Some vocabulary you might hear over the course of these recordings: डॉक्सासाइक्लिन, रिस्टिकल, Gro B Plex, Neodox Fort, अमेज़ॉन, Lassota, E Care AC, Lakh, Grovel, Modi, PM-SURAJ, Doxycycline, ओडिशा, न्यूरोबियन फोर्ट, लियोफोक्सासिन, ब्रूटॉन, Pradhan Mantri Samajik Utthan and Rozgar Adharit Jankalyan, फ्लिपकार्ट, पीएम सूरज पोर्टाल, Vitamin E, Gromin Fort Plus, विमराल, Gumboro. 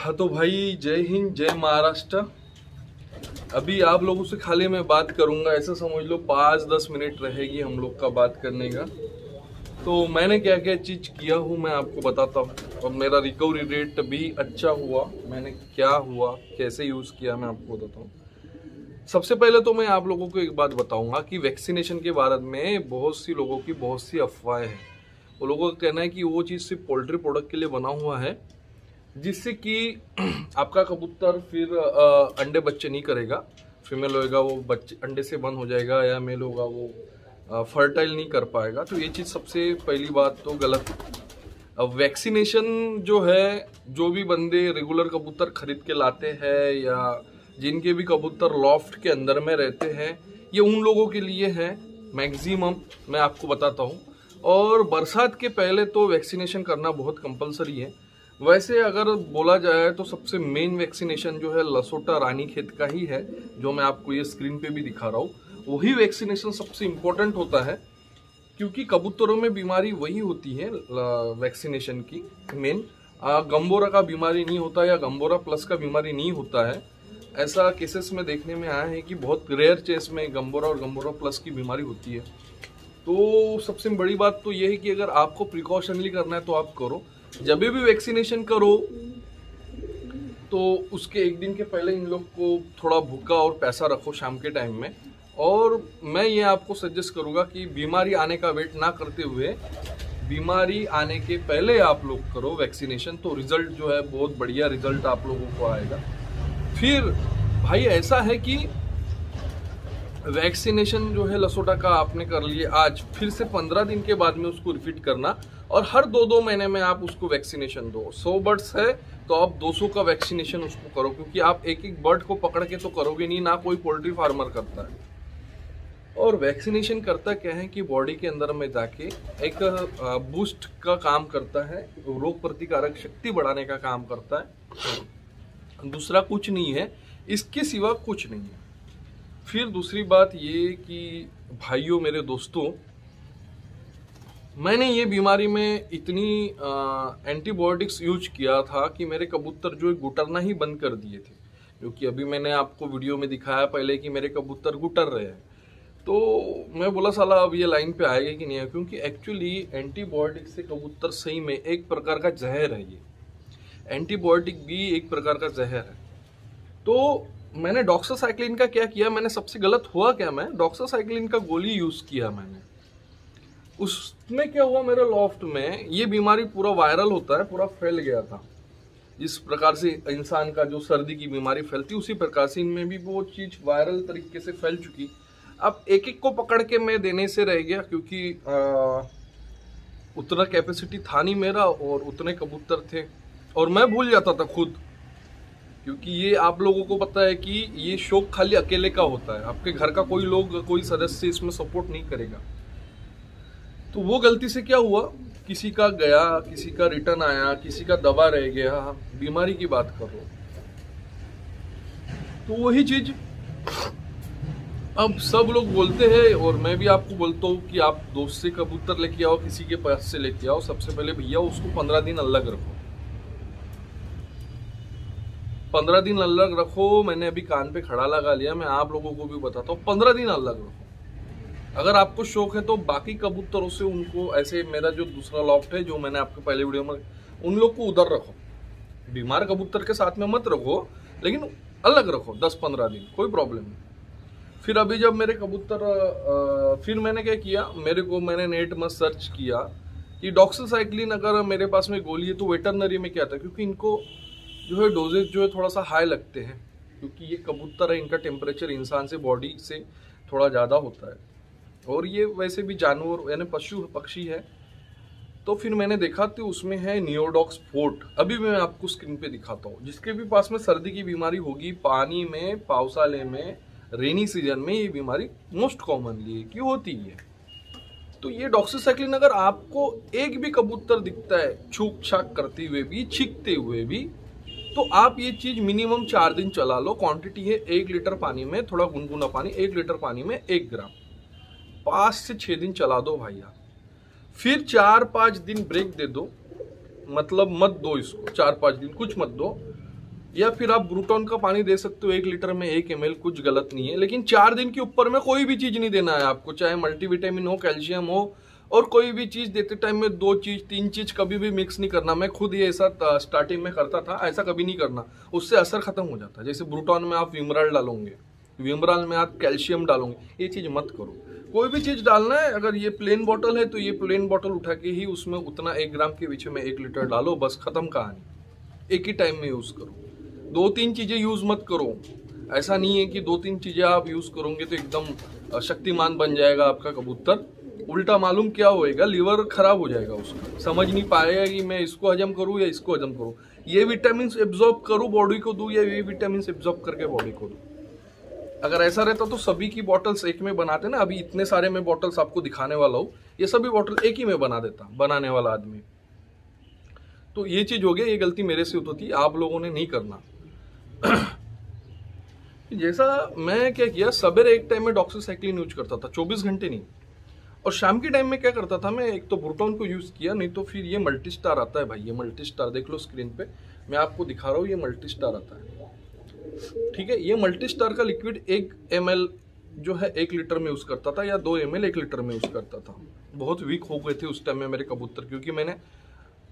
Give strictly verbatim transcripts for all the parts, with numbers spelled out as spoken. हाँ तो भाई जय हिंद जय महाराष्ट्र। अभी आप लोगों से खाली मैं बात करूंगा, ऐसा समझ लो पाँच दस मिनट रहेगी हम लोग का बात करने का। तो मैंने क्या क्या चीज़ किया हूँ मैं आपको बताता हूँ, और मेरा रिकवरी रेट भी अच्छा हुआ। मैंने क्या हुआ कैसे यूज़ किया मैं आपको बताता हूँ। सबसे पहले तो मैं आप लोगों को एक बात बताऊँगा कि वैक्सीनेशन के बारे में बहुत सी लोगों की बहुत सी अफवाहें हैं। वो लोगों का कहना है कि वो चीज़ सिर्फ पोल्ट्री प्रोडक्ट के लिए बना हुआ है, जिससे कि आपका कबूतर फिर आ, अंडे बच्चे नहीं करेगा। फीमेल होएगा वो बच्चे अंडे से बंद हो जाएगा, या मेल होगा वो आ, फर्टाइल नहीं कर पाएगा। तो ये चीज़ सबसे पहली बात तो गलत। वैक्सीनेशन जो है, जो भी बंदे रेगुलर कबूतर खरीद के लाते हैं या जिनके भी कबूतर लॉफ्ट के अंदर में रहते हैं, ये उन लोगों के लिए है मैक्सिमम, मैं आपको बताता हूँ। और बरसात के पहले तो वैक्सीनेशन करना बहुत कंपलसरी है। वैसे अगर बोला जाए तो सबसे मेन वैक्सीनेशन जो है लसोटा रानी खेत का ही है, जो मैं आपको ये स्क्रीन पे भी दिखा रहा हूँ। वही वैक्सीनेशन सबसे इम्पोर्टेंट होता है, क्योंकि कबूतरों में बीमारी वही होती है वैक्सीनेशन की मेन। गंबोरा का बीमारी नहीं होता या गंबोरा प्लस का बीमारी नहीं होता है। ऐसा केसेस में देखने में आया है कि बहुत रेयर केस में गंबोरा और गंबोरा प्लस की बीमारी होती है। तो सबसे बड़ी बात तो ये है कि अगर आपको प्रिकॉशनली करना है तो आप करो। जब भी वैक्सीनेशन करो तो उसके एक दिन के पहले इन लोग को थोड़ा भूखा और पैसा रखो शाम के टाइम में। और मैं ये आपको सजेस्ट करूँगा कि बीमारी आने का वेट ना करते हुए बीमारी आने के पहले आप लोग करो वैक्सीनेशन, तो रिज़ल्ट जो है बहुत बढ़िया रिज़ल्ट आप लोगों को आएगा। फिर भाई ऐसा है कि वैक्सीनेशन जो है लसोटा का आपने कर लिया आज, फिर से पंद्रह दिन के बाद में उसको रिपीट करना, और हर दो दो महीने में आप उसको वैक्सीनेशन दो। सौ बर्ड्स है तो आप दो सौ का वैक्सीनेशन उसको करो, क्योंकि आप एक एक बर्ड को पकड़ के तो करोगे नहीं ना, कोई पोल्ट्री फार्मर करता है। और वैक्सीनेशन करता क्या है कि बॉडी के अंदर में जाके एक बूस्ट का काम करता है, रोग प्रतिकारक शक्ति बढ़ाने का काम करता है, दूसरा कुछ नहीं है, इसके सिवा कुछ नहीं है। फिर दूसरी बात ये कि भाइयों मेरे दोस्तों, मैंने ये बीमारी में इतनी एंटीबायोटिक्स यूज किया था कि मेरे कबूतर जो है गुटरना ही बंद कर दिए थे, क्योंकि अभी मैंने आपको वीडियो में दिखाया पहले कि मेरे कबूतर गुटर रहे हैं। तो मैं बोला साला अब ये लाइन पे आएगा कि नहीं है, क्योंकि एक्चुअली एंटीबायोटिक्स से कबूतर सही में एक प्रकार का जहर है। ये एंटीबायोटिक भी एक प्रकार का जहर है। तो मैंने डॉक्सासाइक्लिन का क्या किया, मैंने सबसे गलत हुआ क्या, मैं डॉक्सासाइक्लिन का गोली यूज़ किया मैंने। उसमें क्या हुआ, मेरे लॉफ्ट में ये बीमारी पूरा वायरल होता है, पूरा फैल गया था। जिस प्रकार से इंसान का जो सर्दी की बीमारी फैलती उसी प्रकार से इनमें भी वो चीज़ वायरल तरीके से फैल चुकी। अब एक एक को पकड़ के मैं देने से रह गया, क्योंकि आ, उतना कैपेसिटी था नहीं मेरा और उतने कबूतर थे, और मैं भूल जाता था खुद। क्योंकि ये आप लोगों को पता है कि ये शौक खाली अकेले का होता है, आपके घर का कोई लोग कोई सदस्य इसमें सपोर्ट नहीं करेगा। तो वो गलती से क्या हुआ, किसी का गया, किसी का रिटर्न आया, किसी का दबा रह गया। बीमारी की बात कर लो तो वही चीज अब सब लोग बोलते हैं, और मैं भी आपको बोलता हूँ कि आप दोस्त से कबूतर लेके आओ, किसी के पास से लेके आओ, सबसे पहले भैया उसको पंद्रह दिन अलग रखो, पंद्रह दिन अलग रखो। मैंने अभी कान पे खड़ा लगा लिया, मैं आप लोगों को भी बताता हूँ, पंद्रह दिन अलग रखो। अगर आपको शौक है तो बाकी कबूतरों से उनको ऐसे, मेरा जो दूसरा लॉफ्ट है जो मैंने आपके पहले वीडियो में, उन लोग को उधर रखो, बीमार कबूतर के साथ में मत रखो, लेकिन अलग रखो दस पंद्रह दिन, कोई प्रॉब्लम नहीं। फिर अभी जब मेरे कबूतर, फिर मैंने क्या किया, मेरे को मैंने नेट में सर्च किया कि डॉक्सासाइक्लिन अगर मेरे पास में गोली है तो वेटरनरी में क्या था, क्योंकि इनको जो है डोजेज जो है थोड़ा सा हाई लगते हैं, क्योंकि ये कबूतर है, इनका टेम्परेचर इंसान से बॉडी से थोड़ा ज़्यादा होता है, और ये वैसे भी जानवर यानी पशु पक्षी है। तो फिर मैंने देखा तो उसमें है नियोडॉक्स फोर्ट, अभी मैं आपको स्क्रीन पे दिखाता हूँ। जिसके भी पास में सर्दी की बीमारी होगी, पानी में, पावसाले में, रेनी सीजन में ये बीमारी मोस्ट कॉमनली की होती है। तो ये डॉक्सासाइक्लिन अगर आपको एक भी कबूतर दिखता है छूक छाक करते हुए भी, छींकते हुए भी, तो आप ये चीज़ मिनिमम चार दिन चला लो। क्वान्टिटी है एक लीटर पानी में, थोड़ा गुनगुना पानी, एक लीटर पानी में एक ग्राम, पाँच से छः दिन चला दो भैया। फिर चार पाँच दिन ब्रेक दे दो, मतलब मत दो इसको, चार पाँच दिन कुछ मत दो। या फिर आप ब्रूटॉन का पानी दे सकते हो एक लीटर में एक एम एल, कुछ गलत नहीं है। लेकिन चार दिन के ऊपर में कोई भी चीज़ नहीं देना है आपको, चाहे मल्टीविटामिन हो, कैल्शियम हो, और कोई भी चीज़ देते टाइम में दो चीज़ तीन चीज़ कभी भी मिक्स नहीं करना। मैं खुद ये ऐसा स्टार्टिंग में करता था, ऐसा कभी नहीं करना, उससे असर खत्म हो जाता है। जैसे ब्रूटॉन में आप विमराल डालोगे, विमराल में आप कैल्शियम डालोगे, ये चीज़ मत करो। कोई भी चीज़ डालना है, अगर ये प्लेन बॉटल है तो ये प्लेन बॉटल उठा के ही उसमें उतना एक ग्राम के पीछे में एक लीटर डालो, बस ख़त्म कहानी। एक ही टाइम में यूज़ करो, दो तीन चीज़ें यूज़ मत करो। ऐसा नहीं है कि दो तीन चीज़ें आप यूज़ करोगे तो एकदम शक्तिमान बन जाएगा आपका कबूतर, उल्टा मालूम क्या होएगा, लीवर खराब हो जाएगा, उसका समझ नहीं पाएगा कि मैं इसको हजम करूँ या इसको हजम करूँ, ये विटामिन एब्जॉर्ब करूँ बॉडी को दूँ या ये विटामिन एब्जॉर्ब करके बॉडी को दूँ। अगर ऐसा रहता तो सभी की बॉटल्स एक में बनाते ना, अभी इतने सारे मैं बॉटल्स आपको दिखाने वाला हूँ, ये सभी बॉटल एक ही में बना देता बनाने वाला आदमी। तो ये चीज़ हो गई, ये गलती मेरे से होती थी, आप लोगों ने नहीं करना। जैसा मैं क्या किया, सवेरे एक टाइम में डॉक्सीसाइक्लिन यूज करता था, चौबीस घंटे नहीं, और शाम के टाइम में क्या करता था मैं, एक तो ब्रूटॉन को यूज़ किया, नहीं तो फिर ये मल्टी स्टार आता है भाई, ये मल्टी स्टार देख लो स्क्रीन पे, मैं आपको दिखा रहा हूँ, ये मल्टी स्टार आता है, ठीक है। ये मल्टी स्टार का लिक्विड एक एम एल जो है एक लीटर में यूज़ करता था, या दो एम एल एक लीटर में यूज़ करता था। बहुत वीक हो गए थे उस टाइम में मेरे कबूतर, क्योंकि मैंने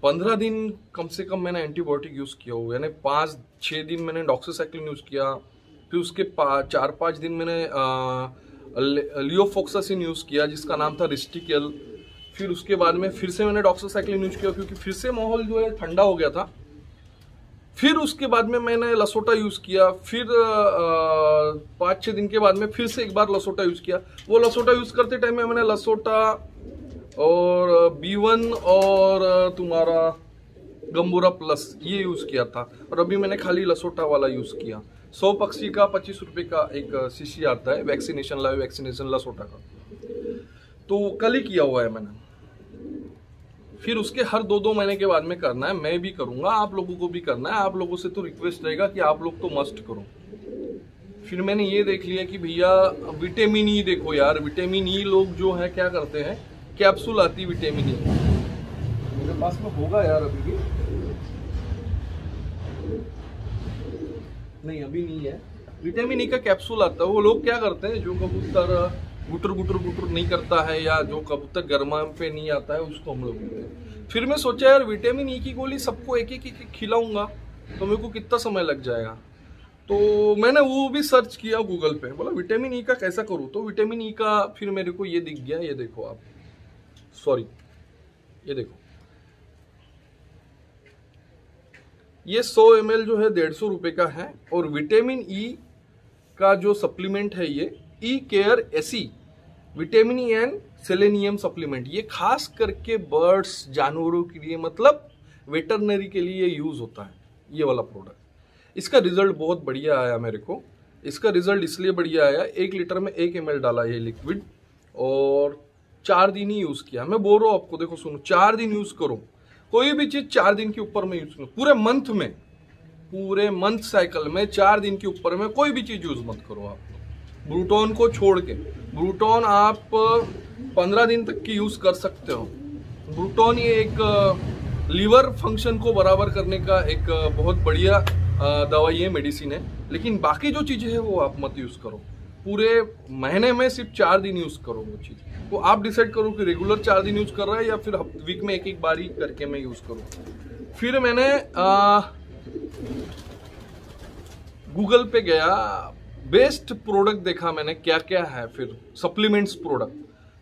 पंद्रह दिन कम से कम मैंने एंटीबायोटिक यूज़ किया हुआ, यानी पाँच छः दिन मैंने डॉक्सीसाइक्लिन यूज़ किया, फिर उसके पा चार पाँच दिन मैंने लियोफोक्सासिन यूज़ किया जिसका नाम था रिस्टिकल, फिर उसके बाद में फिर से मैंने डॉक्सीसाइक्लिन यूज़ किया क्योंकि फिर से माहौल जो है ठंडा हो गया था। फिर उसके बाद में मैंने लसोटा यूज़ किया, फिर पाँच छः दिन के बाद में फिर से एक बार लसोटा यूज़ किया। वो लसोटा यूज़ करते टाइम में मैंने लसोटा और बी वन और तुम्हारा गंबोरा प्लस ये यूज़ किया था, और अभी मैंने खाली लसोटा वाला यूज़ किया। सौ पक्षी का पच्चीस रुपये का एक शीशी आता है, वैक्सीनेशन लाइव वैक्सीनेशन लसोटा का, तो कल ही किया हुआ है मैंने। फिर उसके हर दो दो महीने के बाद में करना है, मैं भी करूँगा, आप लोगों को भी करना है। आप लोगों से तो रिक्वेस्ट रहेगा कि आप लोग तो मस्ट करो। फिर मैंने ये देख लिया कि भैया विटामिन ई देखो यार, विटामिन ई लोग जो है क्या करते हैं, कैप्सूल आती विटामिन ई, मेरे पास में होगा यार, अभी भी नहीं, अभी नहीं है। विटामिन ई का कैप्सूल आता है, वो लोग क्या करते हैं, जो कबूतर गुटर गुटर गुटर नहीं करता है या जो कबूतर गर्मा पे नहीं आता है उसको हम लोग देते हैं। फिर मैं सोचा यार विटामिन ई की गोली सबको एक एक एक खिलाऊंगा तो मेरे को कितना समय लग जाएगा, तो मैंने वो भी सर्च किया गूगल पे, बोला विटामिन ई का कैसा करूँ, तो विटामिन ई का फिर मेरे को ये दिख गया, ये देखो आप, सॉरी ये देखो, ये सौ एम एल जो है डेढ़ सौ रुपये का है, और विटामिन ई का जो सप्लीमेंट है ये E care AC vitamin E and selenium supplement, ये खास करके बर्ड्स जानवरों के लिए, मतलब वेटरनरी के लिए यूज़ होता है ये वाला प्रोडक्ट। इसका रिज़ल्ट बहुत बढ़िया आया मेरे को, इसका रिज़ल्ट इसलिए बढ़िया आया, एक लीटर में एक एम एल डाला ये लिक्विड, और चार दिन ही यूज़ किया। मैं बोल रहा हूँ आपको, देखो सुनो, चार दिन यूज़ करो, कोई भी चीज़ चार दिन के ऊपर में यूज करो, पूरे मंथ में, पूरे मंथ साइकिल में चार दिन के ऊपर में कोई भी चीज़ यूज़ मत करो आप, ब्रूटॉन को छोड़ के। ब्रूटॉन आप पंद्रह दिन तक की यूज़ कर सकते हो। ब्रूटॉन ये एक लीवर फंक्शन को बराबर करने का एक बहुत बढ़िया दवाई है, मेडिसिन है, लेकिन बाकी जो चीज़ें हैं वो आप मत यूज़ करो। पूरे महीने में सिर्फ चार दिन यूज़ करो वो चीज़, तो आप डिसाइड करो कि रेगुलर चार दिन यूज़ कर रहा है या फिर वीक में एक एक बार ही करके मैं यूज़ करूँ। फिर मैंने गूगल पे गया, बेस्ट प्रोडक्ट देखा मैंने क्या क्या है, फिर सप्लीमेंट्स प्रोडक्ट,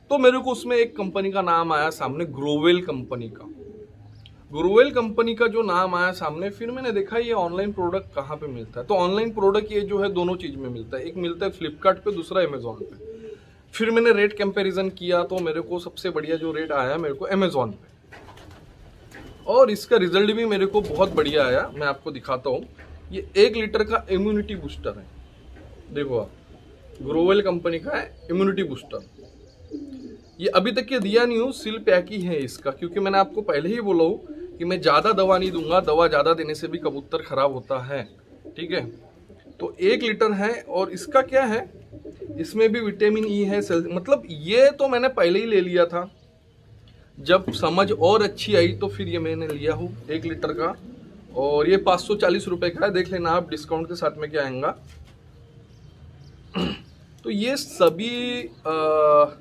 तो मेरे को उसमें एक कंपनी का नाम आया सामने, ग्रोवेल कंपनी का, ग्रोवेल कंपनी का जो नाम आया सामने। फिर मैंने देखा ये ऑनलाइन प्रोडक्ट कहाँ पे मिलता है, तो ऑनलाइन प्रोडक्ट ये जो है दोनों चीज़ में मिलता है, एक मिलता है फ्लिपकार्ट पे, दूसरा अमेज़ॉन पे। फिर मैंने रेट कंपैरिजन किया, तो मेरे को सबसे बढ़िया जो रेट आया मेरे को अमेज़ॉन पे, और इसका रिजल्ट भी मेरे को बहुत बढ़िया आया। मैं आपको दिखाता हूँ, ये एक लीटर का इम्यूनिटी बूस्टर है, देखो आप, ग्रोवेल कंपनी का है इम्यूनिटी बूस्टर। ये अभी तक ये दिया नहीं हूँ, सील पैक ही है इसका, क्योंकि मैंने आपको पहले ही बोला हूँ कि मैं ज़्यादा दवा नहीं दूंगा, दवा ज़्यादा देने से भी कबूतर ख़राब होता है, ठीक है। तो एक लीटर है, और इसका क्या है, इसमें भी विटामिन ई है, मतलब ये तो मैंने पहले ही ले लिया था, जब समझ और अच्छी आई तो फिर ये मैंने लिया हूँ एक लीटर का, और ये पाँच सौ चालीस रुपये का है, देख लेना आप डिस्काउंट के साथ में क्या आएगा। तो ये सभी आ,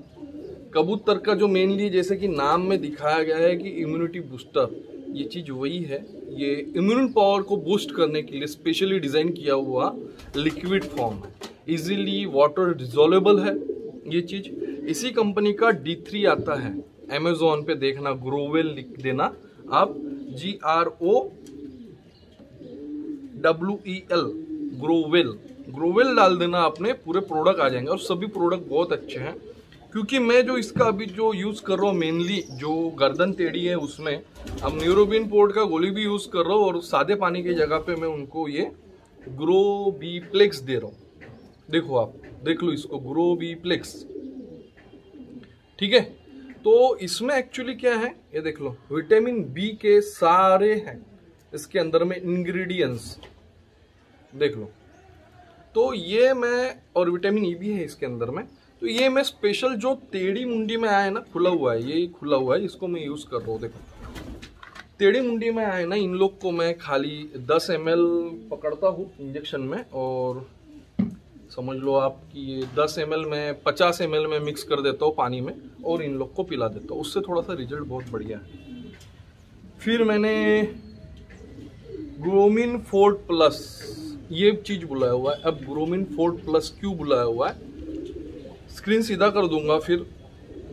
कबूतर का जो मेनली जैसे कि नाम में दिखाया गया है कि इम्यूनिटी बूस्टर, ये चीज़ वही है। ये इम्यून पावर को बूस्ट करने के लिए स्पेशली डिज़ाइन किया हुआ लिक्विड फॉर्म है, इजीली वाटर डिजोलेबल है ये चीज़। इसी कंपनी का डी थ्री आता है, अमेजोन पे देखना ग्रोवेल लिख देना आप, G R O W E L Growel, Growel डाल देना आपने, पूरे प्रोडक्ट आ जाएंगे। और सभी प्रोडक्ट बहुत अच्छे हैं, क्योंकि मैं जो इसका अभी जो यूज़ कर रहा हूँ मेनली जो गर्दन टेढ़ी है उसमें अब न्यूरोबियन फोर्ट का गोली भी यूज़ कर रहा हूँ, और सादे पानी की जगह पे मैं उनको ये ग्रो बी प्लेक्स दे रहा हूँ। देखो आप देख लो इसको, ग्रो बी प्लेक्स, ठीक है। तो इसमें एक्चुअली क्या है ये देख लो, विटामिन बी के सारे हैं इसके अंदर में इंग्रेडिएंट्स, देख लो। तो ये मैं, और विटामिन ई भी है इसके अंदर में। तो ये मैं स्पेशल जो टेढ़ी मुंडी में आया है ना, खुला हुआ है, ये खुला हुआ है, इसको मैं यूज़ कर रहा हूँ। देखो टेढ़ी मुंडी में आया है ना, इन लोग को मैं खाली दस एम एल पकड़ता हूँ इंजेक्शन में, और समझ लो आप कि ये दस एम एल में पचास एम एल में मिक्स कर देता हूँ पानी में और इन लोग को पिला देता हूँ। उससे थोड़ा सा रिजल्ट बहुत बढ़िया है। फिर मैंने ग्रोमिन फोर्ट प्लस ये चीज़ बुलाया हुआ है। अब ग्रोमिन फोर्ट प्लस क्यों बुलाया हुआ है, स्क्रीन सीधा कर दूंगा। फिर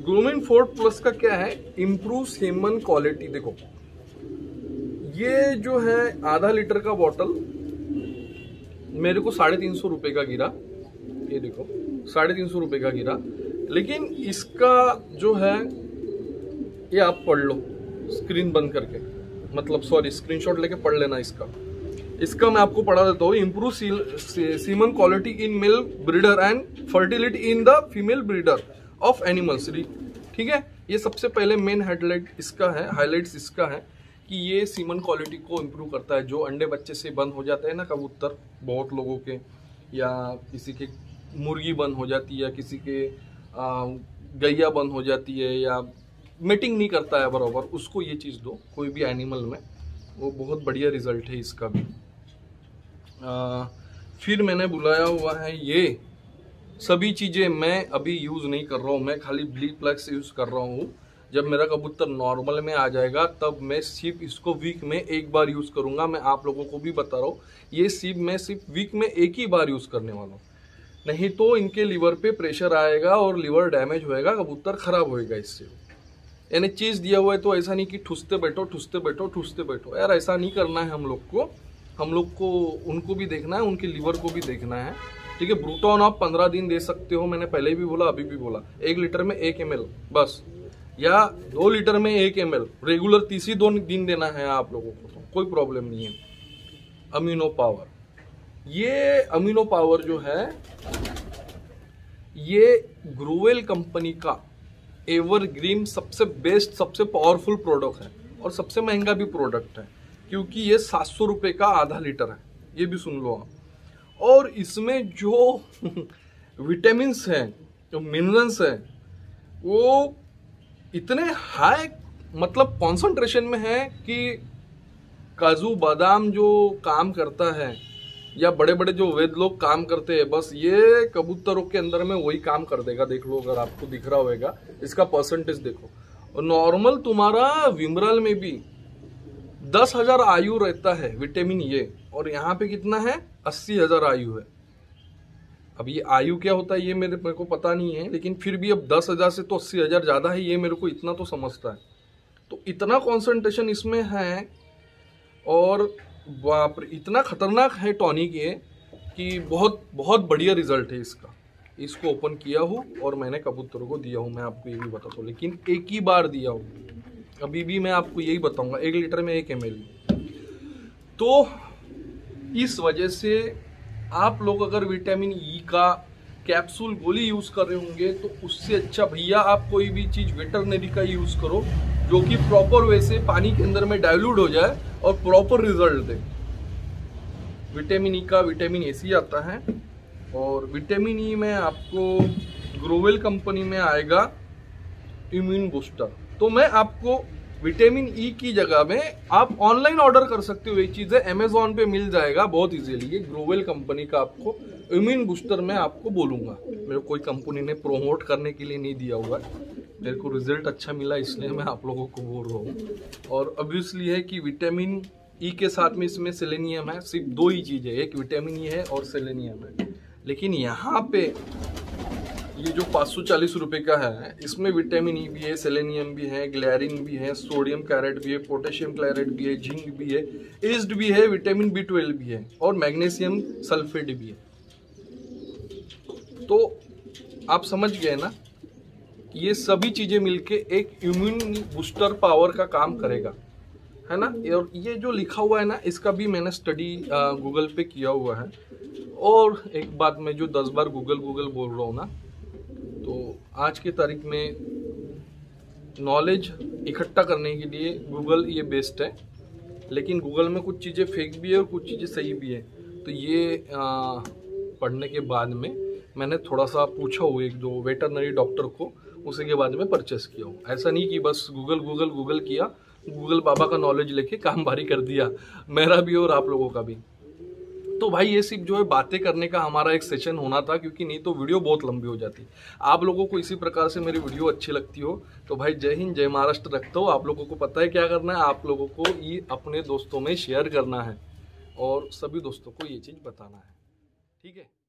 ग्रोमिन फोर्ट प्लस का क्या है, इम्प्रूव ह्यूमन क्वालिटी। देखो ये जो है आधा लीटर का बॉटल मेरे को साढ़े तीन सौ रुपये का गिरा, ये देखो साढ़े तीन सौ रुपये का गिरा। लेकिन इसका जो है ये आप पढ़ लो स्क्रीन बंद करके, मतलब सॉरी स्क्रीनशॉट लेके पढ़ लेना इसका। इसका मैं आपको पढ़ा देता हूँ। Improve semen quality in male breeder and fertility in the female breeder of animals, ठीक है। ये सबसे पहले मेन हेडलाइट इसका है, हाईलाइट्स इसका है कि ये सीमन क्वालिटी को इम्प्रूव करता है। जो अंडे बच्चे से बंद हो जाते हैं ना कबूतर, बहुत लोगों के, या किसी के मुर्गी बंद हो जाती है, किसी के गैया बंद हो जाती है, या मेटिंग नहीं करता है बराबर, उसको ये चीज़ दो कोई भी एनिमल में, वो बहुत बढ़िया रिजल्ट है इसका भी। आ, फिर मैंने बुलाया हुआ है, ये सभी चीज़ें मैं अभी यूज़ नहीं कर रहा हूँ, मैं खाली ब्ली प्लस यूज़ कर रहा हूँ। जब मेरा कबूतर नॉर्मल में आ जाएगा तब मैं सिर्फ इसको वीक में एक बार यूज़ करूँगा। मैं आप लोगों को भी बता रहा हूँ, ये सिर्फ मैं सिर्फ वीक में एक ही बार यूज़ करने वाला हूँ, नहीं तो इनके लीवर पे प्रेशर आएगा और लीवर डैमेज होएगा, कबूतर ख़राब होएगा इससे। यानी चीज़ दिया हुआ है तो ऐसा नहीं कि ठूसते बैठो ठूसते बैठो ठूसते बैठो यार, ऐसा नहीं करना है हम लोग को। हम लोग को उनको भी देखना है, उनके लीवर को भी देखना है, ठीक है। ब्रूटॉन आप पंद्रह दिन दे सकते हो, मैंने पहले भी बोला अभी भी बोला, एक लीटर में एक एम एल बस, या दो लीटर में एक एम एल रेगुलर तीस ही दो दिन देना है आप लोगों को, तो कोई प्रॉब्लम नहीं है। अमीनो पावर, ये अमीनो पावर जो है ये ग्रोवेल कंपनी का एवरग्रीन सबसे बेस्ट सबसे पावरफुल प्रोडक्ट है और सबसे महंगा भी प्रोडक्ट है, क्योंकि ये सात सौ रुपये का आधा लीटर है, ये भी सुन लो आप। और इसमें जो विटामिन्स हैं जो मिनरल्स हैं वो इतने हाई मतलब कॉन्सनट्रेशन में है कि काजू बादाम जो काम करता है या बड़े बड़े जो वैद्य लोग काम करते हैं, बस ये कबूतरों के अंदर में वही काम कर देगा। देख लो अगर आपको दिख रहा होगा इसका परसेंटेज देखो, और नॉर्मल तुम्हारा विमरल में भी दस हज़ार आयु रहता है विटामिन ए, और यहाँ पे कितना है अस्सी हज़ार आयु है। अब ये आयु क्या होता है ये मेरे मेरे को पता नहीं है, लेकिन फिर भी अब दस हज़ार से तो अस्सी हज़ार ज़्यादा है, ये मेरे को इतना तो समझता है। तो इतना कॉन्सेंट्रेशन इसमें है, और बाप इतना ख़तरनाक है टॉनिक ये कि बहुत बहुत बढ़िया रिजल्ट है इसका। इसको ओपन किया हूँ और मैंने कबूतरों को दिया हूँ, मैं आपको ये भी बताता हूँ, लेकिन एक ही बार दिया हूँ, अभी भी मैं आपको यही बताऊँगा, एक लीटर में एक एम एल। तो इस वजह से आप लोग अगर विटामिन ई का कैप्सूल गोली यूज़ कर रहे होंगे तो उससे अच्छा भैया आप कोई भी चीज़ वेटरनरी का यूज़ करो, जो कि प्रॉपर वे से पानी के अंदर में डाइल्यूट हो जाए और प्रॉपर रिजल्ट दे। विटामिन ई का विटामिन ए सी आता है, और विटामिन ई में आपको ग्रोवेल कंपनी में आएगा इम्यून बूस्टर। तो मैं आपको विटामिन ई e की जगह में आप ऑनलाइन ऑर्डर कर सकते हो, ये चीज़ें अमेजोन पे मिल जाएगा बहुत इजीली। ये ग्रोवेल कंपनी का आपको इम्यून बूस्टर मैं आपको बोलूँगा, मेरे कोई कंपनी ने प्रोमोट करने के लिए नहीं दिया हुआ, मेरे को रिजल्ट अच्छा मिला इसलिए मैं आप लोगों को बोल रहा हूँ। और ऑब्वियसली है कि विटामिन ई e के साथ में इसमें सेलेनियम है, सिर्फ दो ही चीज़ें, एक विटामिन ई e है और सेलेनियम है। लेकिन यहाँ पे ये जो पाँच सौ चालीस रुपये का है इसमें विटामिन ई भी है, सेलेनियम भी है, ग्लैरिन भी है, सोडियम क्लैरेट भी है, पोटेशियम क्लैरेट भी है, जिंक भी है, ईस्ट भी है, विटामिन बी ट्वेल्व भी है और मैग्नीशियम सल्फेट भी है। तो आप समझ गए ना, ये सभी चीज़ें मिलके एक इम्यून बूस्टर पावर का काम करेगा, है ना। और ये जो लिखा हुआ है ना, इसका भी मैंने स्टडी गूगल पे किया हुआ है। और एक बात मैं जो दस बार गूगल गूगल बोल रहा हूँ ना, तो आज की तारीख में नॉलेज इकट्ठा करने के लिए गूगल ये बेस्ट है, लेकिन गूगल में कुछ चीज़ें फेक भी है और कुछ चीज़ें सही भी है। तो ये आ, पढ़ने के बाद में मैंने थोड़ा सा पूछा हुआ एक दो वेटरनरी डॉक्टर को, उसी के बाद में परचेस किया हूँ। ऐसा नहीं कि बस गूगल गूगल गूगल किया, गूगल बाबा का नॉलेज लेके काम भारी कर दिया, मेरा भी और आप लोगों का भी। तो भाई ये सिर्फ जो है बातें करने का हमारा एक सेशन होना था, क्योंकि नहीं तो वीडियो बहुत लंबी हो जाती। आप लोगों को इसी प्रकार से मेरी वीडियो अच्छी लगती हो तो भाई जय हिंद जय महाराष्ट्र रखता हो। आप लोगों को पता है क्या करना है, आप लोगों को ये अपने दोस्तों में शेयर करना है और सभी दोस्तों को ये चीज़ बताना है, ठीक है।